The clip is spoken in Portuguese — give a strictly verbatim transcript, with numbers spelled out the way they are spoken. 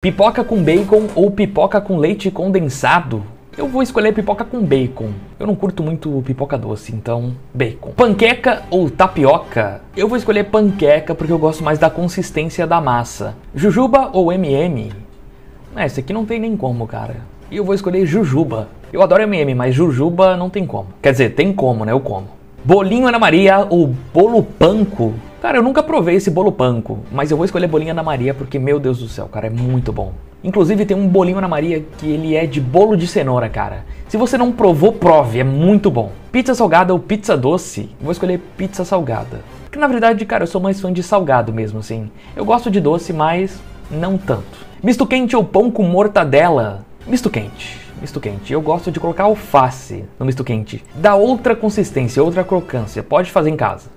Pipoca com bacon ou pipoca com leite condensado? Eu vou escolher pipoca com bacon. Eu não curto muito pipoca doce, então bacon. Panqueca ou tapioca? Eu vou escolher panqueca porque eu gosto mais da consistência da massa. Jujuba ou M M? É, esse aqui não tem nem como, cara. E eu vou escolher jujuba. Eu adoro M M, mas jujuba não tem como. Quer dizer, tem como, né? Eu como. Bolinho Ana Maria ou bolo panko? Cara, eu nunca provei esse bolo panko, mas eu vou escolher bolinho Ana Maria porque, meu Deus do céu, cara, é muito bom. Inclusive tem um bolinho Ana Maria que ele é de bolo de cenoura, cara. Se você não provou, prove, é muito bom. Pizza salgada ou pizza doce? Vou escolher pizza salgada. Porque na verdade, cara, eu sou mais fã de salgado mesmo, assim. Eu gosto de doce, mas não tanto. Misto quente ou pão com mortadela? Misto quente. Misto quente. Eu gosto de colocar alface no misto quente. Dá outra consistência, outra crocância. Pode fazer em casa.